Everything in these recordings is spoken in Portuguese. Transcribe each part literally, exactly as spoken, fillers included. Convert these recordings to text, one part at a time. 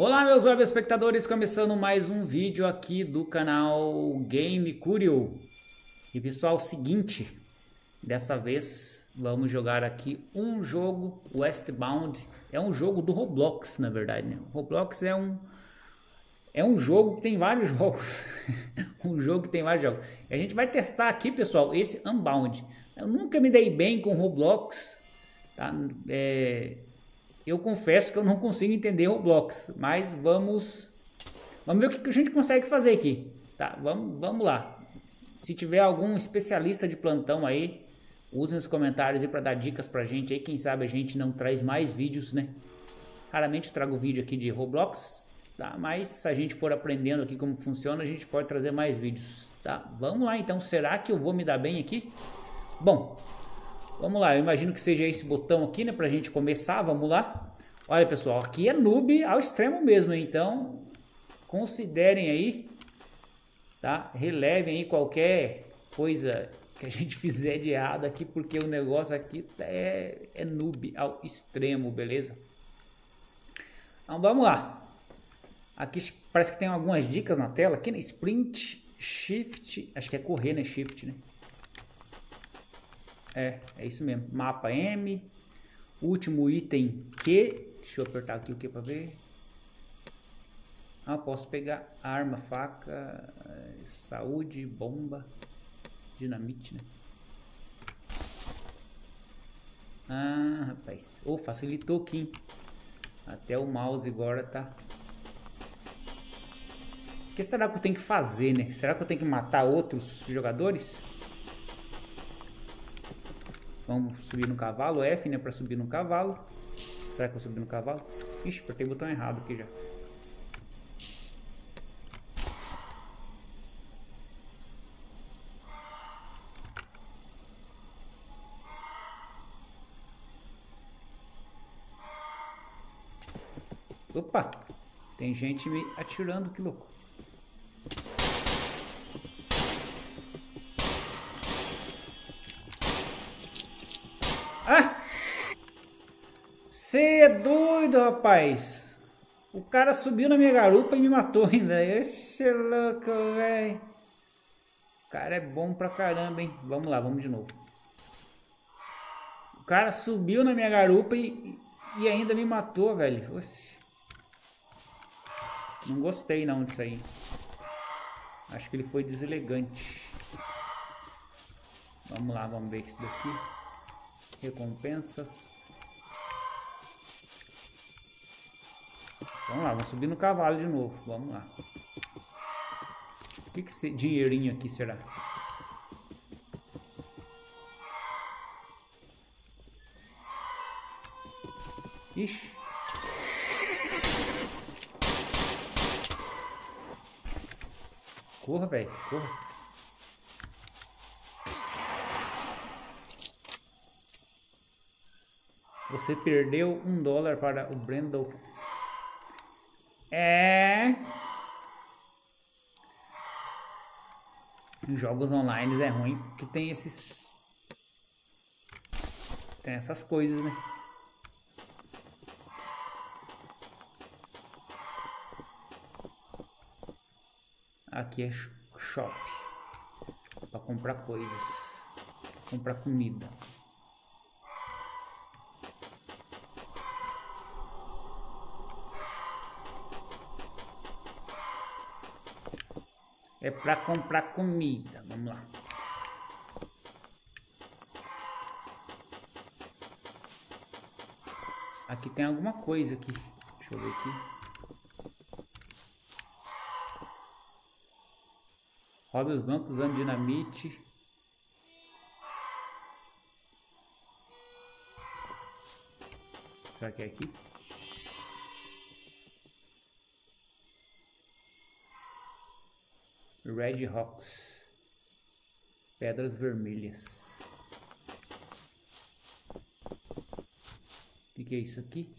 Olá meus web espectadores, começando mais um vídeo aqui do canal Game Curio. E pessoal, o seguinte, dessa vez vamos jogar aqui um jogo, Westbound. É um jogo do Roblox, na verdade, né? Roblox é um é um jogo que tem vários jogos. um jogo que tem vários jogos. E a gente vai testar aqui, pessoal, esse Unbound. Eu nunca me dei bem com Roblox, tá? É... Eu confesso que eu não consigo entender Roblox, mas vamos, vamos ver o que a gente consegue fazer aqui. Tá, vamos, vamos lá. Se tiver algum especialista de plantão aí, usem os comentários aí para dar dicas pra gente aí. Quem sabe a gente não traz mais vídeos, né? Raramente trago vídeo aqui de Roblox, tá? Mas se a gente for aprendendo aqui como funciona, a gente pode trazer mais vídeos, tá? Vamos lá então, será que eu vou me dar bem aqui? Bom... Vamos lá, eu imagino que seja esse botão aqui, né, pra gente começar, vamos lá. Olha, pessoal, aqui é noob ao extremo mesmo, então considerem aí, tá? Relevem aí qualquer coisa que a gente fizer de errado aqui, porque o negócio aqui é, é noob ao extremo, beleza? Então vamos lá. Aqui parece que tem algumas dicas na tela, aqui, né? Sprint, Shift, acho que é correr, né? Shift, né? É, é isso mesmo. Mapa M. Último item Q. Deixa eu apertar aqui o Q para ver. Ah, posso pegar arma, faca, saúde, bomba, dinamite, né? Ah, rapaz. Oh, facilitou aqui, hein? Até o mouse agora tá... O que será que eu tenho que fazer, né? Será que eu tenho que matar outros jogadores? Vamos subir no cavalo, F, né, para subir no cavalo. Será que eu subi no cavalo? Ixi, apertei o botão errado aqui já. Opa, tem gente me atirando, que louco. Você é doido, rapaz. O cara subiu na minha garupa e me matou ainda. Esse louco, velho. O cara é bom pra caramba, hein? Vamos lá, vamos de novo. O cara subiu na minha garupa e, e ainda me matou, velho. Oxi. Não gostei não disso aí. Acho que ele foi deselegante. Vamos lá, vamos ver isso daqui. Recompensas. Vamos lá, vamos subir no cavalo de novo. Vamos lá. O que que esse dinheirinho aqui será? Ixi. Corra, velho. Corra. Você perdeu um dólar para o Brendel. É. Jogos online é ruim porque tem esses. Tem essas coisas, né? Aqui é shop para comprar coisas, comprar comida. É pra comprar comida. Vamos lá. Aqui tem alguma coisa aqui. Deixa eu ver aqui. Roube os bancos usando dinamite. Será que é aqui? Red Rocks, pedras vermelhas. O que é isso aqui?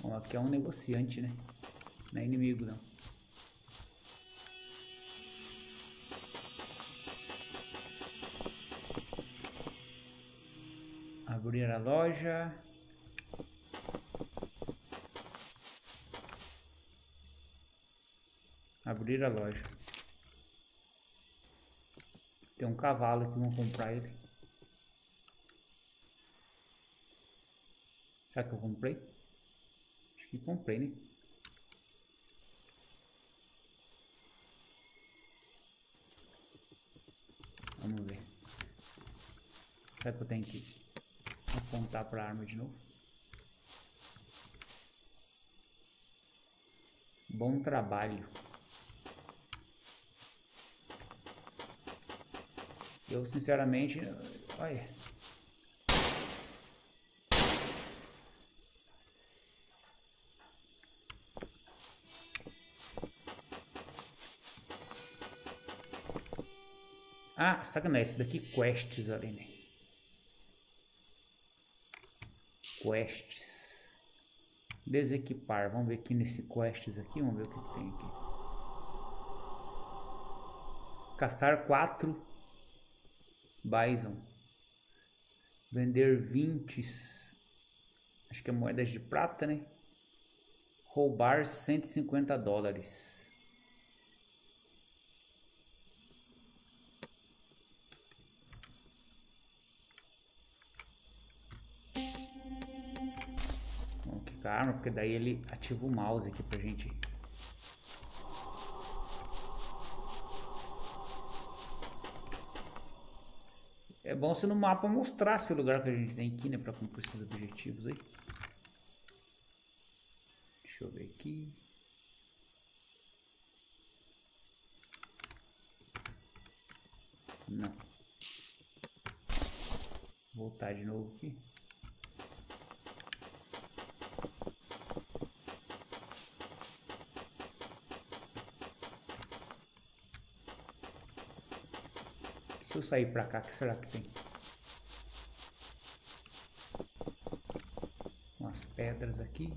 Bom, aqui é um negociante, né? Não é inimigo, não. Abrir a loja. Abrir a loja. Tem um cavalo que vão comprar ele. Será que eu comprei? Acho que comprei, né? Vamos ver. Será que eu tenho que apontar para a arma de novo? Bom trabalho. Eu sinceramente, olha. Ah, sacanagem, esse daqui quests ali, né? Quests. Desequipar, vamos ver aqui nesse quests aqui, vamos ver o que tem aqui. Caçar quatro Bison. Vender vinte. Acho que é moedas de prata, né? Roubar cento e cinquenta dólares. Vamos quicar a arma, porque daí ele ativa o mouse aqui pra gente. É bom se no mapa mostrasse o lugar que a gente tem aqui, né, para cumprir esses objetivos aí. Deixa eu ver aqui. Não. Voltar de novo aqui. Se eu sair pra cá, o que será que tem? Umas pedras aqui.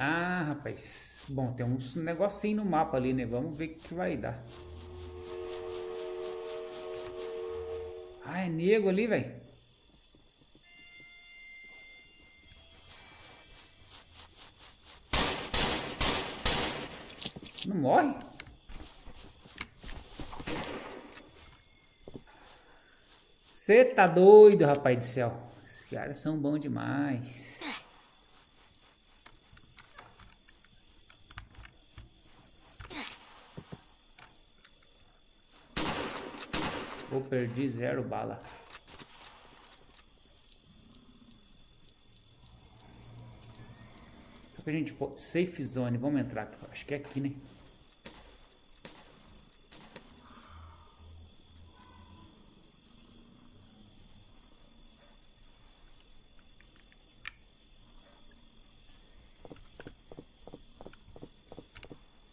Ah, rapaz. Bom, tem uns negocinho no mapa ali, né? Vamos ver o que vai dar. Ah, é nego ali, velho. Não morre? Você tá doido, rapaz do céu. Esses caras são bons demais. Eu perdi zero bala. Só que a gente pô, safe zone, vamos entrar aqui. Acho que é aqui, né?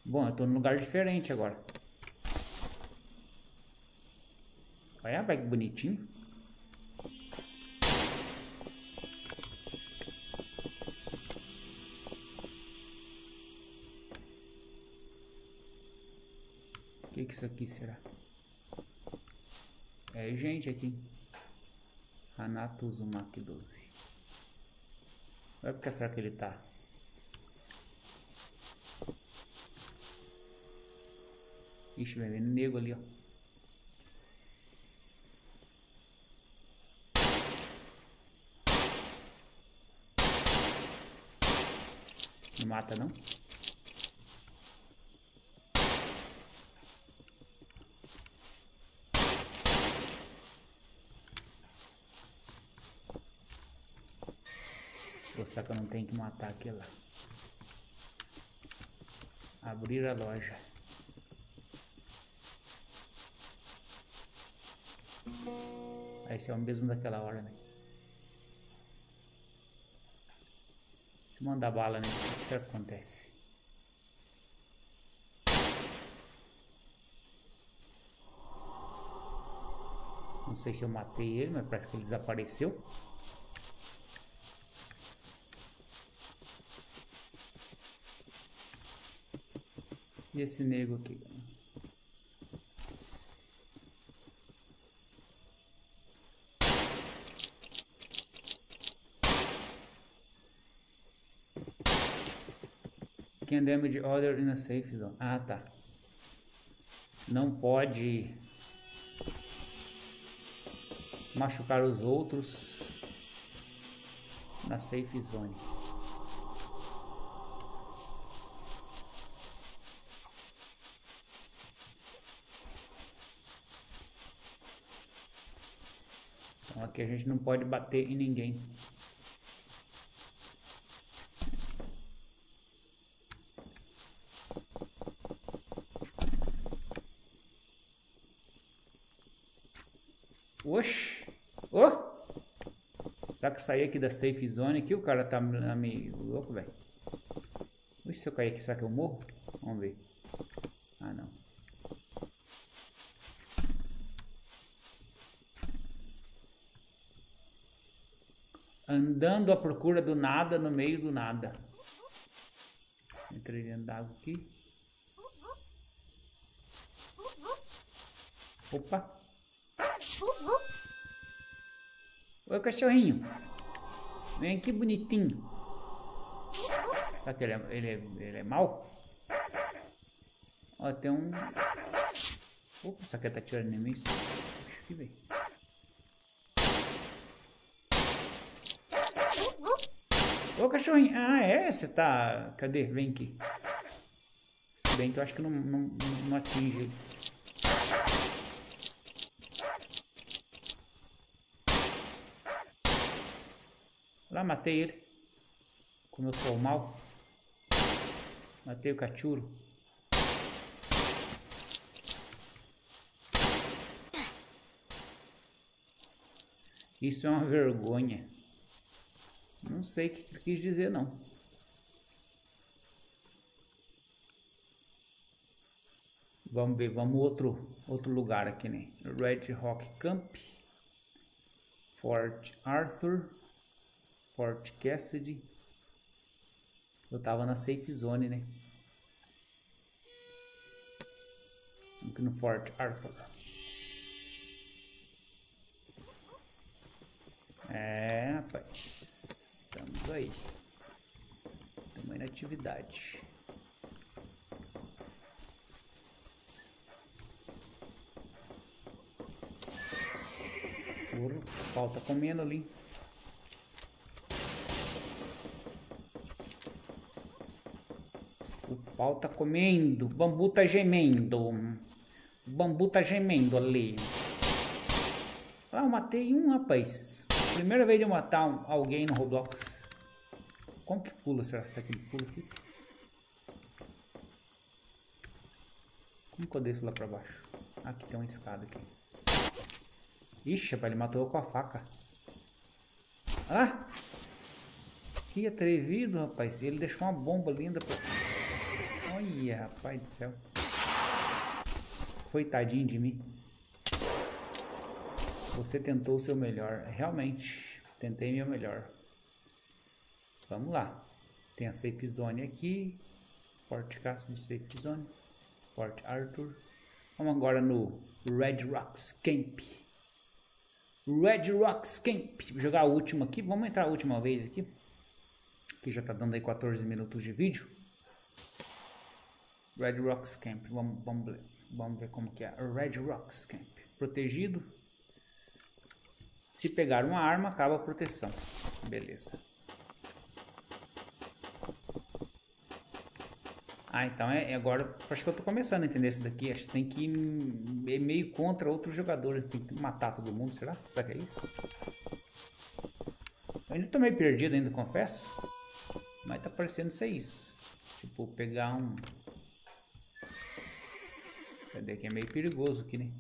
Bom, eu tô num lugar diferente agora. Olha, vai que bonitinho. O que que isso aqui será? É gente aqui. Anatusumak doze. Olha porque será que ele tá. Ixi, vai vendo nego ali, ó. Mata não? Mostrar que eu não tenho que matar aquele lá. Abrir a loja. Esse é o mesmo daquela hora, né? Se mandar bala nesse, né? O que será que acontece? Não sei se eu matei ele, mas parece que ele desapareceu. E esse nego aqui? Can damage other in a safe zone. Ah, tá. Não pode machucar os outros na safe zone. Então aqui a gente não pode bater em ninguém. Oxi, oh! Será que sair aqui da safe zone aqui? O cara tá meio louco, velho. Oxi, se eu cair aqui, será que eu morro? Vamos ver. Ah, não. Andando à procura do nada, no meio do nada. Entrei dentro da água aqui. Opa. Oi, cachorrinho. Vem aqui, bonitinho. Será que ele é, ele é, ele é mau? Ó, tem um... Opa, essa aqui tá tirando em mim. Aqui, velho. Ô, cachorrinho. Ah, é? Você tá... Cadê? Vem aqui. Se bem que eu acho que não, não, não atinge ele. Lá matei ele, como eu sou mal, matei o Katur. Isso é uma vergonha. Não sei o que ele quis dizer não. Vamos ver, vamos outro outro lugar aqui, né? Red Rock Camp, Fort Arthur. Fort Cassidy. Eu tava na safe zone, né? Aqui no Fort Arthur. É, rapaz. Estamos aí. Estamos aí na atividade. Ouro. Falta comendo ali. O pau tá comendo, o bambu tá gemendo, o bambu tá gemendo ali. Ah, eu matei um, rapaz. Primeira vez de eu matar um, alguém no Roblox. Como que pula? Será que ele pula aqui? Como que eu desço lá pra baixo? Aqui tem uma escada aqui. Ixi, rapaz, ele matou eu com a faca. Ah! Que atrevido, rapaz. Ele deixou uma bomba linda pra... Olha, rapaz do céu. Coitadinho de mim. Você tentou o seu melhor. Realmente, tentei meu melhor. Vamos lá. Tem a safe zone aqui. Fort Cassidy safe zone. Fort Arthur. Vamos agora no Red Rocks Camp. Red Rocks Camp. Vou jogar a última aqui. Vamos entrar a última vez aqui. Que já tá dando aí quatorze minutos de vídeo. Red Rocks Camp, vamos, vamos, vamos ver como que é. Red Rocks Camp, protegido. Se pegar uma arma, acaba a proteção. Beleza. Ah, então é, é agora, acho que eu tô começando a entender isso daqui. Acho que tem que ir meio contra outros jogadores. Tem que matar todo mundo, será? Será que é isso? Ainda tô meio perdido ainda, confesso. Mas tá parecendo ser isso. Tipo, pegar um... Cadê que é meio perigoso aqui, né?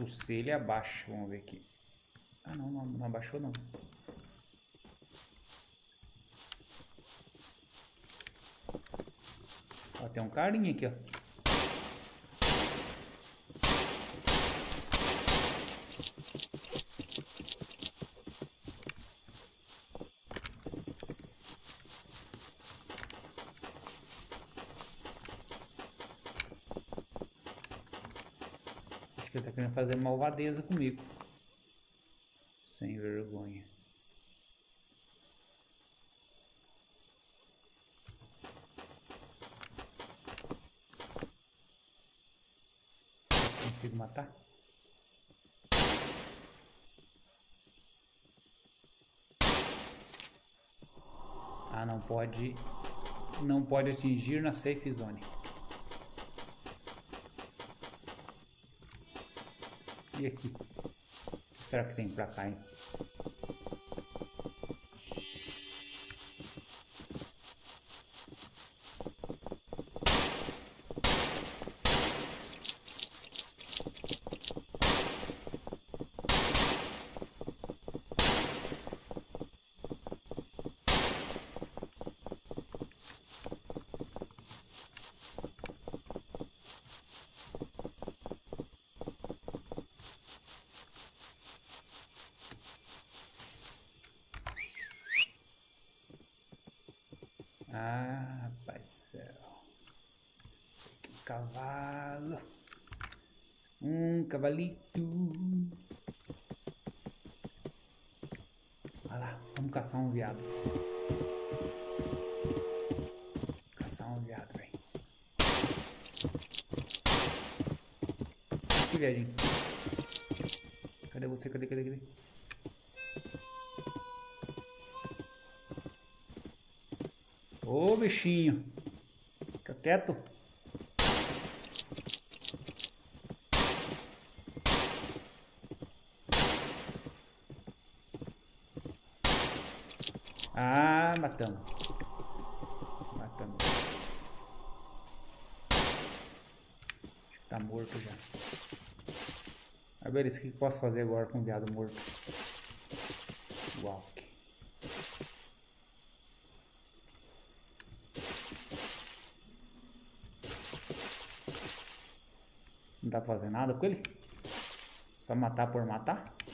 O selo abaixa, vamos ver aqui. Ah não, não, não abaixou não. Ó, tem um carinha aqui, ó. Acho que ele tá querendo fazer malvadeza comigo. Sem vergonha. Consigo matar? Ah, não pode, não pode atingir na safe zone. E aqui? Será que tem pra cá, hein? Ah, rapaz do céu. Que cavalo. Um cavalito. Olha lá, vamos caçar um veado. Caçar um veado, velho. Que viadinho. Cadê você? Cadê, cadê, cadê? Ô bichinho, fica quieto. Ah, matamos. Matamos. Tá morto já. Ah, beleza, o que posso fazer agora com um veado morto? Uau. Não dá pra fazer nada com ele? Só matar por matar?